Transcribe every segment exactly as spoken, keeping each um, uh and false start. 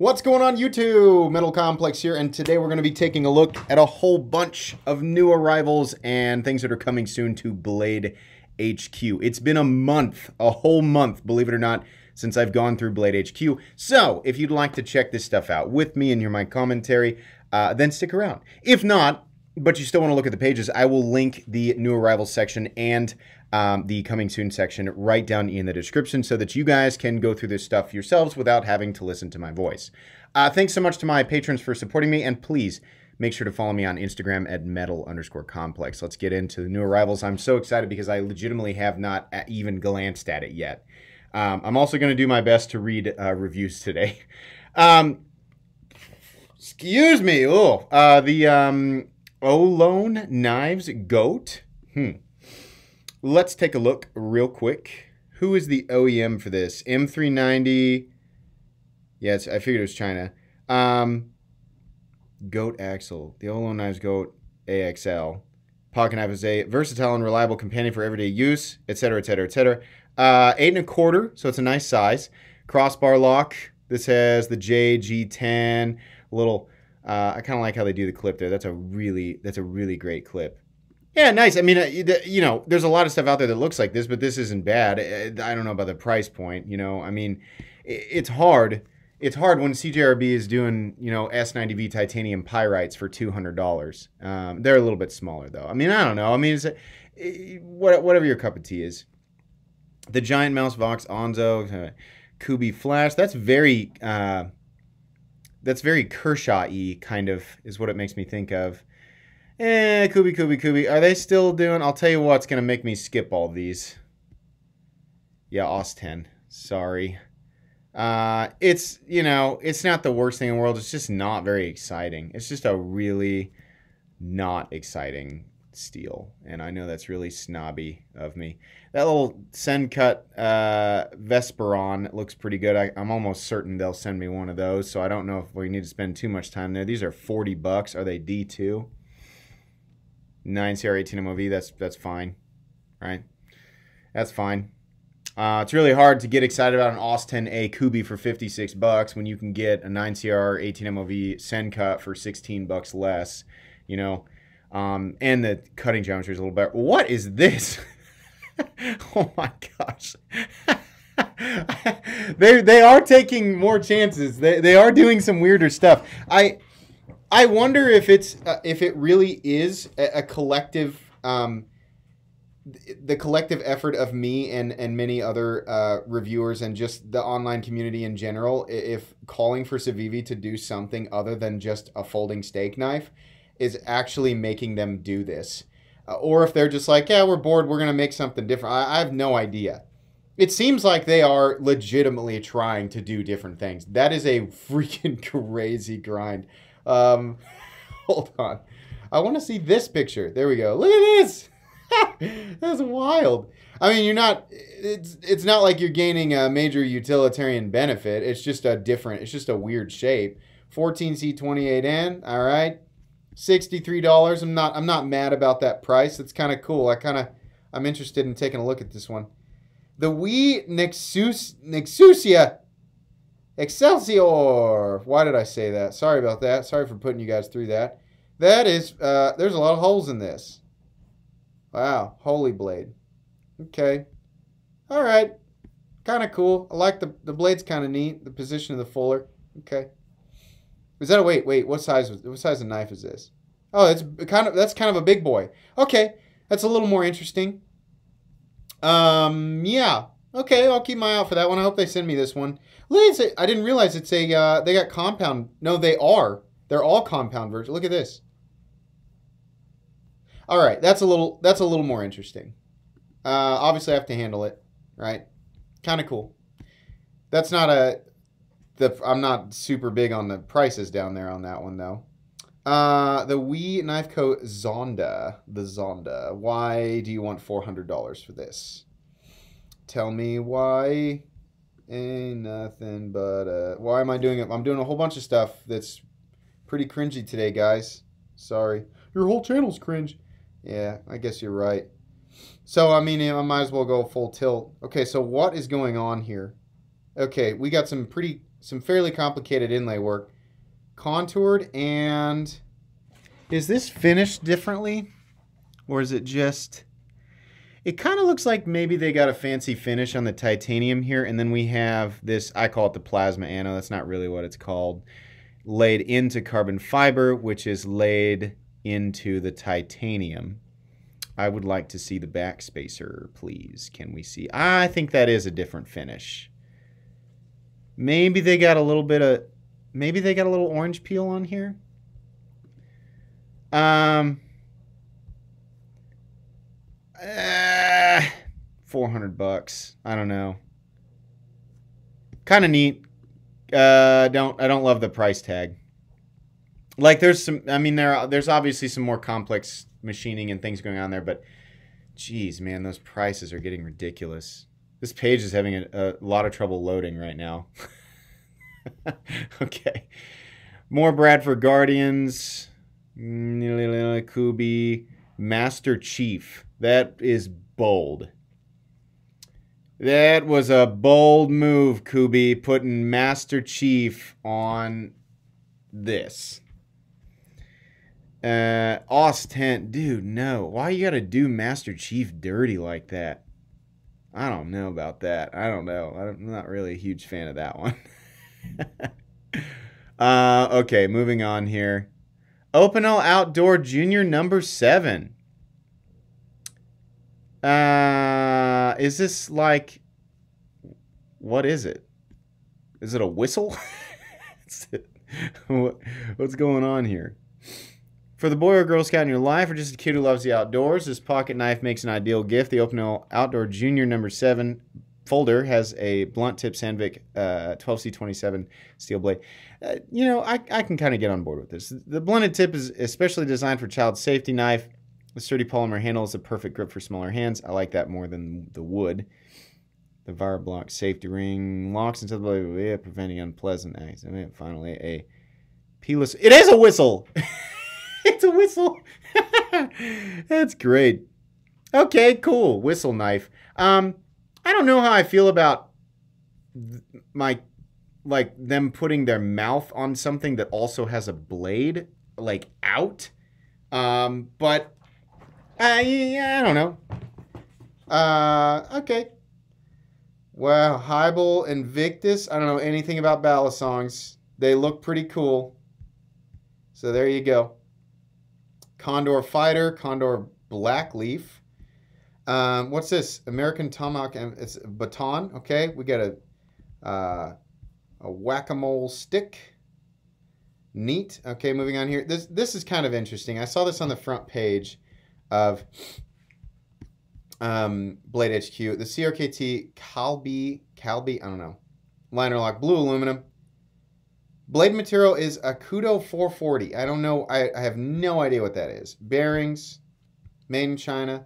What's going on YouTube? Metal Complex here, and today we're going to be taking a look at a whole bunch of new arrivals and things that are coming soon to Blade H Q. It's been a month, a whole month, believe it or not, since I've gone through Blade H Q. So, if you'd like to check this stuff out with me and hear my commentary, uh, then stick around. If not, but you still want to look at the pages, I will link the new arrivals section and um, the coming soon section right down in the description so that you guys can go through this stuff yourselves without having to listen to my voice. Uh, thanks so much to my patrons for supporting me, and please make sure to follow me on Instagram at metal underscore complex. Let's get into the new arrivals. I'm so excited because I legitimately have not even glanced at it yet. Um, I'm also going to do my best to read uh, reviews today. Um, excuse me. Oh, uh, the... Um, O-Lone Knives Goat. Hmm. Let's take a look real quick. Who is the O E M for this? M three ninety. Yes, I figured it was China. Um, Goat Axle. The O-Lone Knives Goat A X L. Pocket knife is a versatile and reliable companion for everyday use, et cetera, et cetera, et cetera. Uh, eight and a quarter, so it's a nice size. Crossbar lock. This has the J G ten. Little... Uh, I kind of like how they do the clip there. That's a really, that's a really great clip. Yeah, nice. I mean, uh, you know, there's a lot of stuff out there that looks like this, but this isn't bad. I don't know about the price point, you know. I mean, it's hard. It's hard when C J R B is doing, you know, S ninety V titanium pyrites for two hundred dollars. Um, they're a little bit smaller, though. I mean, I don't know. I mean, it's a, it, whatever your cup of tea is. The Giant Mouse Vox Onzo, uh, Kubey Flash. That's very... Uh, That's very Kershaw-y, kind of, is what it makes me think of. Eh, Kubey, Kubey, Kubey. Are they still doing... I'll tell you what's going to make me skip all these. Yeah, O S ten. Sorry. Uh, it's, you know, it's not the worst thing in the world. It's just not very exciting. It's just a really not exciting steel. And I know that's really snobby of me. That little Sen Cut uh, Vesperon looks pretty good. I, I'm almost certain they'll send me one of those, so I don't know if we need to spend too much time there. These are forty bucks. Are they D two? nine C R eighteen M O V, that's, that's fine, right? That's fine. Uh, it's really hard to get excited about an O S ten A Kubey for fifty-six bucks when you can get a nine C R eighteen M O V Sen Cut for sixteen bucks less, you know? Um, and the cutting geometry is a little better. What is this? Oh my gosh. they they are taking more chances. They they are doing some weirder stuff. I I wonder if it's uh, if it really is a, a collective um the collective effort of me and and many other uh, reviewers and just the online community in general, if calling for Civivi to do something other than just a folding steak knife is actually making them do this. Or if they're just like, yeah, we're bored, we're going to make something different. I, I have no idea. It seems like they are legitimately trying to do different things. That is a freaking crazy grind. Um, hold on. I want to see this picture. There we go. Look at this. That's wild. I mean, you're not, it's, it's not like you're gaining a major utilitarian benefit. It's just a different, it's just a weird shape. fourteen C twenty-eight N, all right. sixty-three dollars. I'm not I'm not mad about that price. That's kind of cool. I kind of I'm interested in taking a look at this one. The We Nexus Nexusia Excelsior. Why did I say that? Sorry about that. Sorry for putting you guys through that. That is uh there's a lot of holes in this. Wow, holy blade. Okay. All right. Kind of cool. I like the the blade's kind of neat. The position of the fuller. Okay. Is that a wait? Wait, what size? What size of knife is this? Oh, it's kind of that's kind of a big boy. Okay, that's a little more interesting. Um, yeah. Okay, I'll keep my eye out for that one. I hope they send me this one. I didn't realize it's a. Uh, they got compound. No, they are. They're all compound versions. Look at this. All right, that's a little. That's a little more interesting. Uh, obviously, I have to handle it. Right. Kind of cool. That's not a. The, I'm not super big on the prices down there on that one, though. Uh, the We Knife Co. Zonda. The Zonda. Why do you want four hundred dollars for this? Tell me why. Ain't nothing but... Uh, why am I doing it? I'm doing a whole bunch of stuff that's pretty cringy today, guys. Sorry. Your whole channel's cringe. Yeah, I guess you're right. So, I mean, I might as well go full tilt. Okay, so what is going on here? Okay, we got some pretty... some fairly complicated inlay work. Contoured, and is this finished differently? Or is it just... It kind of looks like maybe they got a fancy finish on the titanium here, and then we have this, I call it the plasma anode, that's not really what it's called, laid into carbon fiber, which is laid into the titanium. I would like to see the back spacer, please. Can we see? I think that is a different finish. Maybe they got a little bit of, maybe they got a little orange peel on here. Um... Uh, four hundred bucks. I don't know. Kind of neat. Uh, don't I don't love the price tag. Like there's some. I mean there are, there's obviously some more complex machining and things going on there, but geez, man, those prices are getting ridiculous. This page is having a, a lot of trouble loading right now. Okay, more Bradford Guardians, Kubey, Master Chief. That is bold. That was a bold move, Kubey, putting Master Chief on this. Uh, Ostent, dude, no. Why you gotta do Master Chief dirty like that? I don't know about that. I don't know. I'm not really a huge fan of that one. uh, okay, moving on here. Opinel Outdoor Junior number seven. Uh, is this like, what is it? Is it a whistle? What's going on here? For the boy or girl scout in your life, or just a kid who loves the outdoors, this pocket knife makes an ideal gift. The Opinel Outdoor Junior number seven folder has a blunt tip Sandvik uh, twelve C twenty-seven steel blade. Uh, you know, I, I can kind of get on board with this. The blunted tip is especially designed for child safety knife. The sturdy polymer handle is a perfect grip for smaller hands. I like that more than the wood. The Virablock safety ring locks into the blade, preventing unpleasant acts. I mean, finally, a peeless... It is a whistle! It's a whistle! That's great. Okay, cool. Whistle knife. Um, I don't know how I feel about my, like them putting their mouth on something that also has a blade, like, out. Um, but... I, yeah, I don't know. Uh, okay. Well, Hybel, Invictus. I don't know anything about battle songs. They look pretty cool. So there you go. Condor Fighter, Condor Blackleaf. Um, what's this? American Tomahawk. It's a baton. Okay, we got a uh, a whack-a-mole stick. Neat. Okay, moving on here. This this is kind of interesting. I saw this on the front page of um, Blade H Q, the C R K T Calby, Calby, I don't know, liner lock, blue aluminum. Blade material is Akudo four forty. I don't know, I, I have no idea what that is. Bearings, made in China.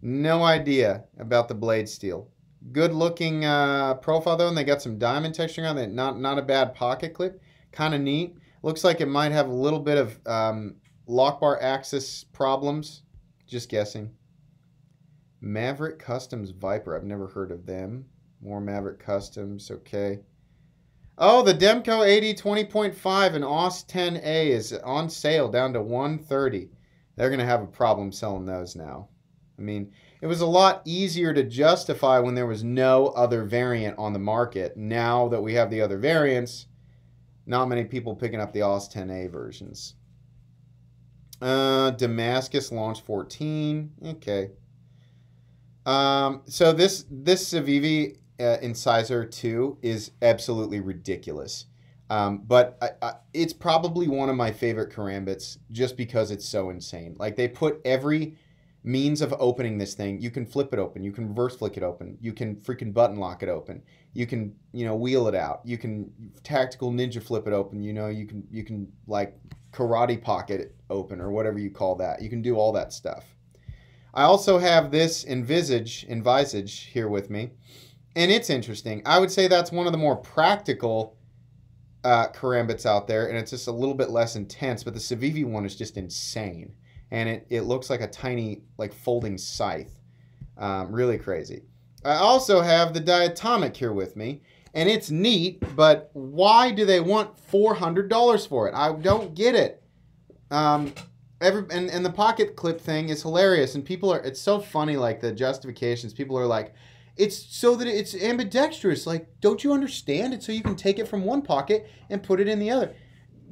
No idea about the blade steel. Good looking uh, profile though, and they got some diamond texturing on it. Not, not a bad pocket clip, kind of neat. Looks like it might have a little bit of um, lock bar axis problems. Just guessing. Maverick Customs Viper. I've never heard of them. More Maverick Customs. Okay. Oh, the Demco eighty twenty point five and O S ten A is on sale down to one thirty. They're going to have a problem selling those now. I mean, it was a lot easier to justify when there was no other variant on the market. Now that we have the other variants, not many people picking up the O S ten A versions. Uh, Damascus launch fourteen. Okay. Um, so this this Civivi uh, incisor two is absolutely ridiculous, um, but I, I, it's probably one of my favorite karambits just because it's so insane. Like they put every means of opening this thing. You can flip it open. You can reverse flick it open. You can freaking button lock it open. You can you know wheel it out. You can tactical ninja flip it open. You know you can you can like. Karate pocket open or whatever you call that. You can do all that stuff. I also have this Envisage, Envisage here with me, and it's interesting. I would say that's one of the more practical uh, karambits out there, and it's just a little bit less intense, but the Civivi one is just insane, and it, it looks like a tiny like folding scythe. Um, really crazy. I also have the Diatomic here with me, and it's neat, but why do they want four hundred dollars for it? I don't get it. Um, every and, and the pocket clip thing is hilarious, and people are, it's so funny, like the justifications. People are like, it's so that it's ambidextrous. Like, don't you understand? It's so you can take it from one pocket and put it in the other.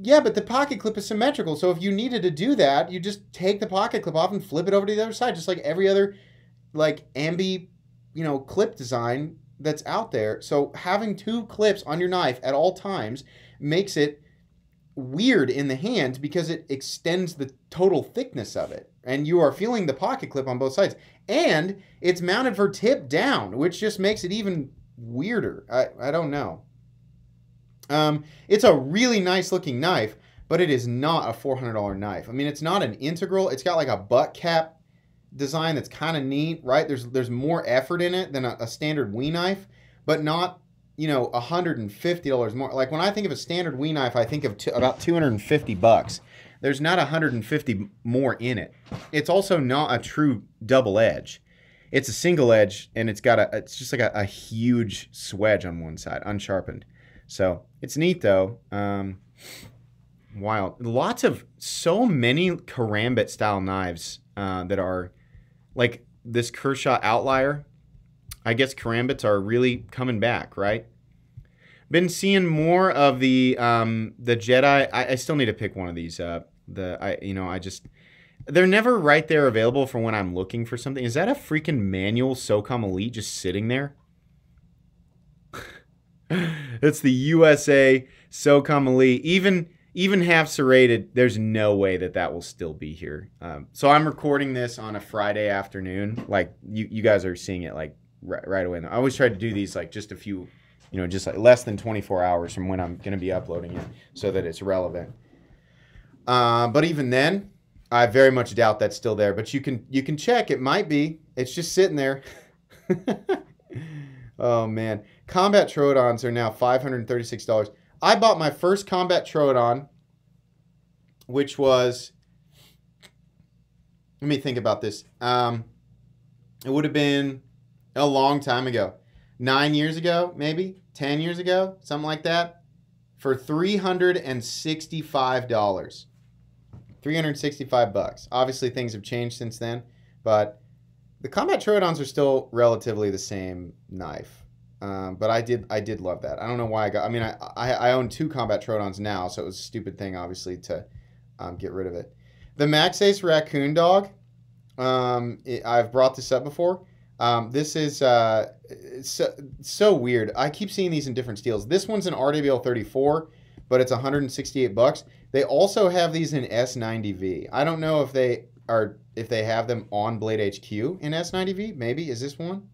Yeah, but the pocket clip is symmetrical, so if you needed to do that, you just take the pocket clip off and flip it over to the other side, just like every other, like, ambi, you know, clip design that's out there. So having two clips on your knife at all times makes it weird in the hand because it extends the total thickness of it, and you are feeling the pocket clip on both sides, and it's mounted for tip down, which just makes it even weirder. I, I don't know. Um, it's a really nice looking knife, but it is not a four hundred dollar knife. I mean, it's not an integral. It's got like a butt cap design that's kind of neat, right? There's there's more effort in it than a, a standard Wii knife, but not, you know, one hundred fifty dollars more. Like, when I think of a standard Wii knife, I think of t about two hundred fifty bucks. There's not one hundred fifty more in it. It's also not a true double edge. It's a single edge, and it's got a, it's just like a, a huge swedge on one side, unsharpened. So it's neat though. Um, wild. Lots of, so many karambit style knives uh, that are like this Kershaw outlier. I guess karambits are really coming back, right? Been seeing more of the um, the Jedi. I, I still need to pick one of these up. The I you know I just they're never right there available for when I'm looking for something. Is that a freaking manual Socom Elite just sitting there? It's the U S A Socom Elite. Even even half serrated, there's no way that that will still be here. Um, so I'm recording this on a Friday afternoon. Like, you, you guys are seeing it like right, right away. I always try to do these like just a few, you know, just like less than twenty-four hours from when I'm going to be uploading it so that it's relevant. Uh, but even then, I very much doubt that's still there. But you can you can check. It might be. It's just sitting there. Oh, man. Combat Troodons are now five hundred thirty-six dollars. I bought my first Combat Troodon, which was, let me think about this. Um, it would have been a long time ago. Nine years ago, maybe? Ten years ago? Something like that. For three hundred sixty-five dollars. three hundred sixty-five bucks. Obviously, things have changed since then, but the Combat Troodons are still relatively the same knife, um, but I did I did love that. I don't know why I got. I mean, I I, I own two Combat Troodons now, so it was a stupid thing, obviously, to um, get rid of it. The Max Ace Raccoon Dog, um, it, I've brought this up before. Um, this is uh, so, so weird. I keep seeing these in different steels. This one's an R W L thirty-four, but it's one hundred sixty-eight bucks. They also have these in S ninety V. I don't know if they are. If they have them on Blade H Q in S ninety V, maybe. Is this one?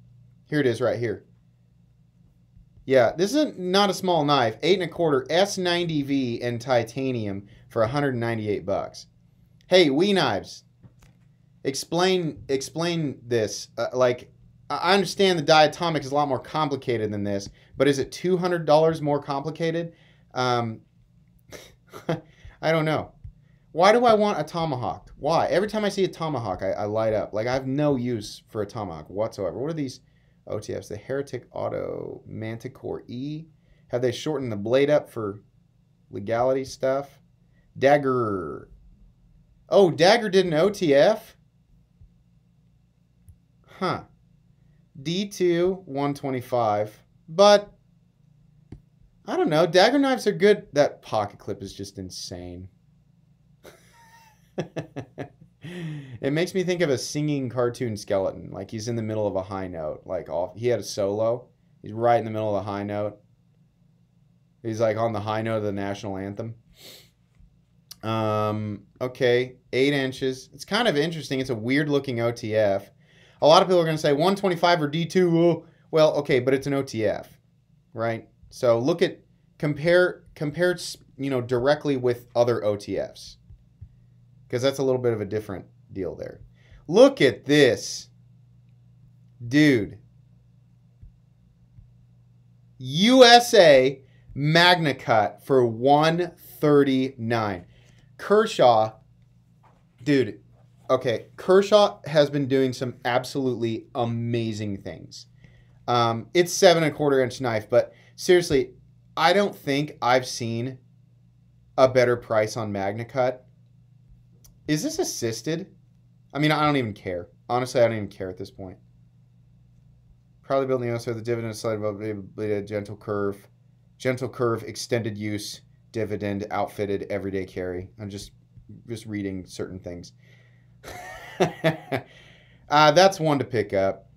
Here it is right here. Yeah, this is not a small knife. Eight and a quarter S ninety V and titanium for one hundred ninety-eight bucks. Hey, We Knives, explain explain this. Uh, like, I understand the diatomic is a lot more complicated than this, but is it two hundred dollars more complicated? Um, I don't know. Why do I want a tomahawk? Why? Every time I see a tomahawk, I, I light up. Like, I have no use for a tomahawk whatsoever. What are these O T Fs? The Heretic Auto Manticore E. Have they shortened the blade up for legality stuff? Dagger. Oh, Dagger did an O T F? Huh. D two, one twenty-five. But, I don't know. Dagger knives are good. That pocket clip is just insane. It makes me think of a singing cartoon skeleton. Like, he's in the middle of a high note. Like, off, he had a solo. He's right in the middle of the high note. He's like on the high note of the national anthem. Um, okay, eight inches. It's kind of interesting. It's a weird looking O T F. A lot of people are going to say one twenty-five or D two. Well, okay, but it's an O T F, right? So look at compare compare you know directly with other O T Fs. Because that's a little bit of a different deal there. Look at this. Dude. U S A MagnaCut for one thirty-nine. Kershaw. Dude. Okay. Kershaw has been doing some absolutely amazing things. Um, it's seven and a quarter inch knife, but seriously, I don't think I've seen a better price on MagnaCut. Is this assisted? I mean, I don't even care. Honestly, I don't even care at this point. Probably building also the dividend slide a gentle curve. Gentle curve, extended use, dividend, outfitted, everyday carry. I'm just just reading certain things. uh, that's one to pick up.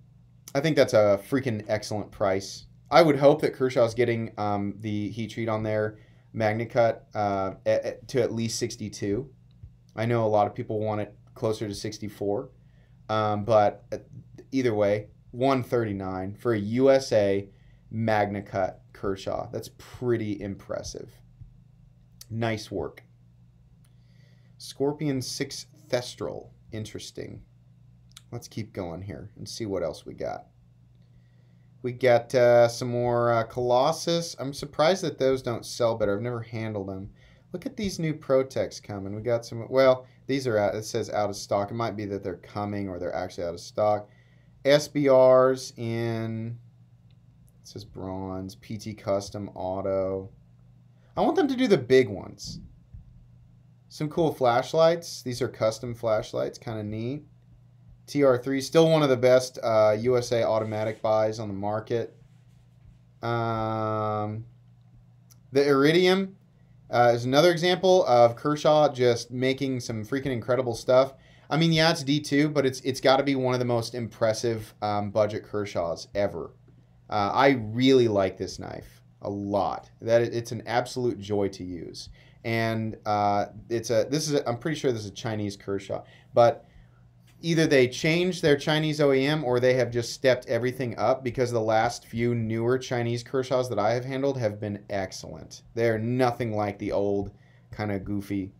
I think that's a freaking excellent price. I would hope that Kershaw's getting um, the heat treat on their MagnaCut uh, at, at, to at least sixty-two. I know a lot of people want it closer to sixty-four. Um, but either way, one thirty-nine for a U S A MagnaCut Kershaw. That's pretty impressive. Nice work. Scorpion six Thestral. Interesting. Let's keep going here and see what else we got. We got uh, some more uh, Colossus. I'm surprised that those don't sell better. I've never handled them. Look at these new Protex coming. We got some, well, these are out, it says out of stock. It might be that they're coming or they're actually out of stock. S B Rs in, it says bronze, P T Custom Auto. I want them to do the big ones. Some cool flashlights. These are custom flashlights, kind of neat. T R three, still one of the best uh, U S A automatic buys on the market. Um, the Iridium uh, is another example of Kershaw just making some freaking incredible stuff. I mean, yeah, it's D two, but it's it's got to be one of the most impressive um, budget Kershaws ever. Uh, I really like this knife a lot. That it's an absolute joy to use, and uh, it's a this is a, I'm pretty sure this is a Chinese Kershaw, but either they changed their Chinese O E M or they have just stepped everything up, because the last few newer Chinese Kershaws that I have handled have been excellent. They're nothing like the old kind of goofy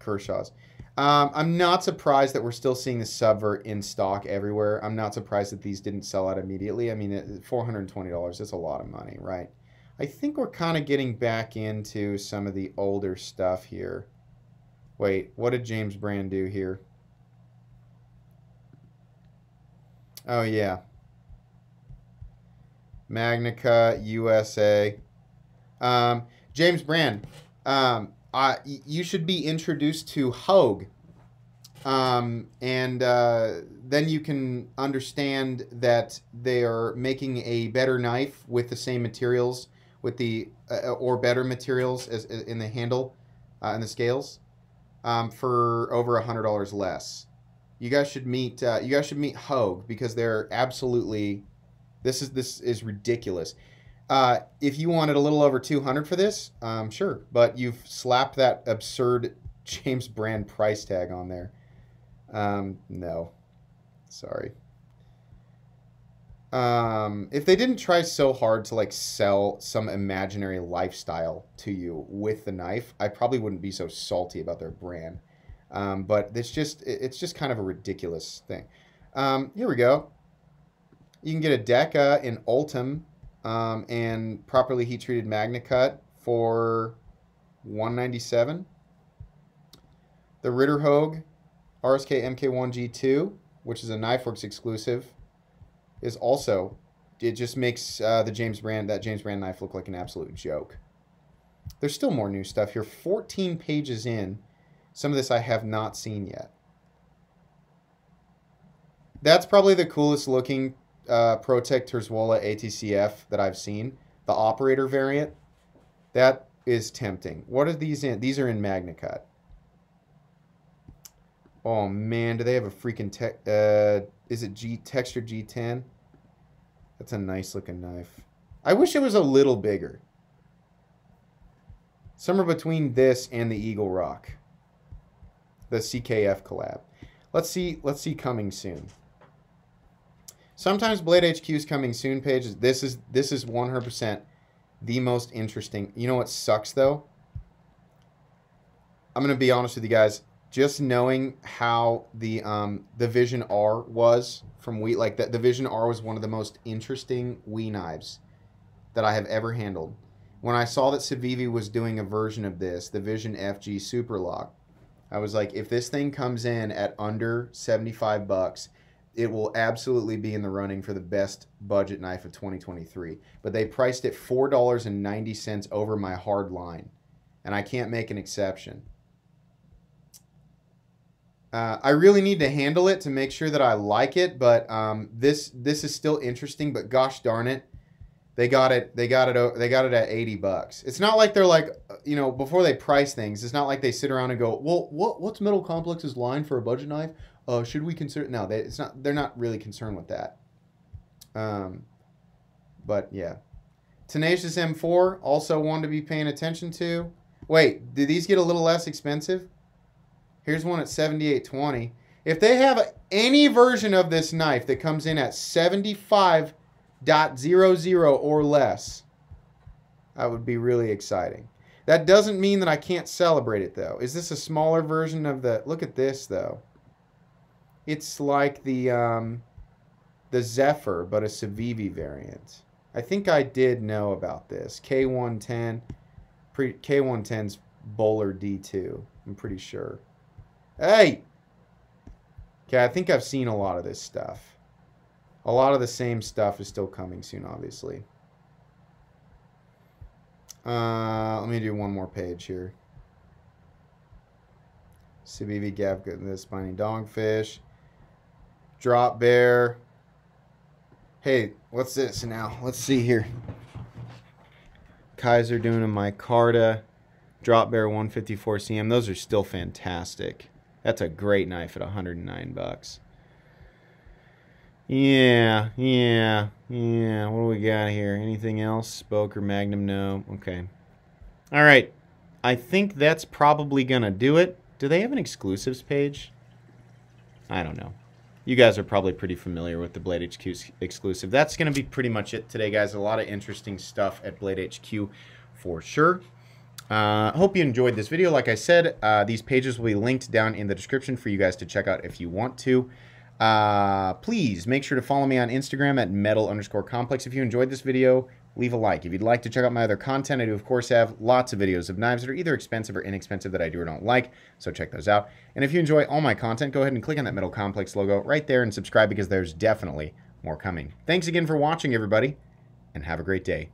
Kershaws. Um, I'm not surprised that we're still seeing the Subvert in stock everywhere. I'm not surprised that these didn't sell out immediately. I mean, four hundred twenty dollars, that's a lot of money, right? I think we're kind of getting back into some of the older stuff here. Wait, what did James Brand do here? Oh, yeah. MagnaCut, U S A. Um, James Brand. Um... Uh, you should be introduced to Hogue, um, and uh, then you can understand that they are making a better knife with the same materials, with the uh, or better materials as, as in the handle uh, and the scales, um, for over a hundred dollars less. You guys should meet. Uh, you guys should meet Hogue, because they're absolutely. This is this is ridiculous. Uh, if you wanted a little over two hundred for this, um, sure, but you've slapped that absurd James Brand price tag on there. Um, no, sorry. Um, if they didn't try so hard to like sell some imaginary lifestyle to you with the knife, I probably wouldn't be so salty about their brand. Um, but it's just, it's just kind of a ridiculous thing. Um, here we go. You can get a Deca in Ultim. Um, and properly heat treated MagnaCut for one ninety-seven. The Ritter Hogue R S K M K one G two, which is a KnifeWorks exclusive, is also, it just makes uh, the James Brand, that James Brand knife look like an absolute joke. There's still more new stuff here. fourteen pages in. Some of this I have not seen yet. That's probably the coolest looking Uh, Protect Terzwola A T C F that I've seen, the operator variant. That is tempting. What are these in? These are in MagnaCut. Oh man, do they have a freaking tech? Uh, is it G Texture G ten? That's a nice looking knife. I wish it was a little bigger. Somewhere between this and the Eagle Rock, the C K F collab. Let's see. Let's see coming soon. Sometimes Blade H Q's coming soon pages. This is this is one hundred percent the most interesting. You know what sucks though? I'm gonna be honest with you guys. Just knowing how the um, the Vision R was from We, like that, the Vision R was one of the most interesting We knives that I have ever handled. When I saw that Civivi was doing a version of this, the Vision F G Superlock, I was like, if this thing comes in at under seventy-five bucks. it will absolutely be in the running for the best budget knife of twenty twenty-three. But they priced it four dollars and ninety cents over my hard line, and I can't make an exception. Uh, I really need to handle it to make sure that I like it, but um, this this is still interesting. But gosh darn it, they got it they got it they got it at eighty bucks. It's not like they're like, you know, before they price things, it's not like they sit around and go, well, what what's Metal Complex's line for a budget knife? Oh, uh, should we consider? No, they, it's not. They're not really concerned with that. Um, but yeah, Tenacious M four, also one to be paying attention to. Wait, do these get a little less expensive? Here's one at seventy-eight twenty. If they have any version of this knife that comes in at seventy-five point zero zero or less, that would be really exciting. That doesn't mean that I can't celebrate it, though. Is this a smaller version of the... Look at this, though. It's like the, um, the Zephyr, but a Civivi variant. I think I did know about this. K one ten. Pre, K one ten's Bowler D two, I'm pretty sure. Hey! Okay, I think I've seen a lot of this stuff. A lot of the same stuff is still coming soon, obviously. Uh, let me do one more page here. Civivi, Gavgut, this Binding Dogfish. Drop Bear. Hey, what's this now? Let's see here. Kaiser doing a micarta. Drop Bear one fifty-four C M. Those are still fantastic. That's a great knife at one hundred nine bucks. Yeah, yeah, yeah. What do we got here? Anything else? Spoke or Magnum? No. Okay. All right. I think that's probably going to do it. Do they have an exclusives page? I don't know. You guys are probably pretty familiar with the Blade H Q exclusive. That's going to be pretty much it today, guys. A lot of interesting stuff at Blade H Q for sure. I uh, hope you enjoyed this video. Like I said, uh, these pages will be linked down in the description for you guys to check out if you want to. Uh, please make sure to follow me on Instagram at metal underscore complex. If you enjoyed this video, leave a like. If you'd like to check out my other content, I do, of course, have lots of videos of knives that are either expensive or inexpensive that I do or don't like, so check those out. And if you enjoy all my content, go ahead and click on that Metal Complex logo right there and subscribe because there's definitely more coming. Thanks again for watching, everybody, and have a great day.